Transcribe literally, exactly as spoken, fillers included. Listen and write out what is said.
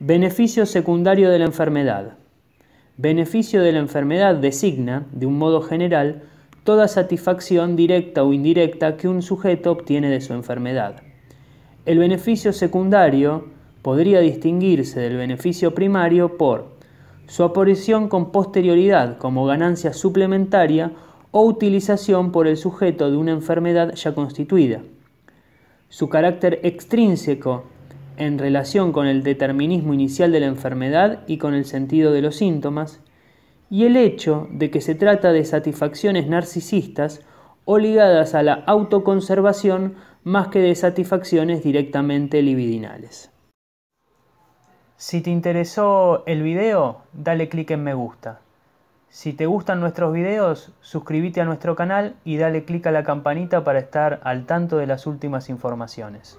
Beneficio secundario de la enfermedad. Beneficio de la enfermedad designa, de un modo general, toda satisfacción directa o indirecta que un sujeto obtiene de su enfermedad. El beneficio secundario podría distinguirse del beneficio primario por su aparición con posterioridad como ganancia suplementaria o utilización por el sujeto de una enfermedad ya constituida, su carácter extrínseco en relación con el determinismo inicial de la enfermedad y con el sentido de los síntomas, y el hecho de que se trata de satisfacciones narcisistas o ligadas a la autoconservación más que de satisfacciones directamente libidinales. Si te interesó el video, dale clic en me gusta. Si te gustan nuestros videos, suscríbete a nuestro canal y dale clic a la campanita para estar al tanto de las últimas informaciones.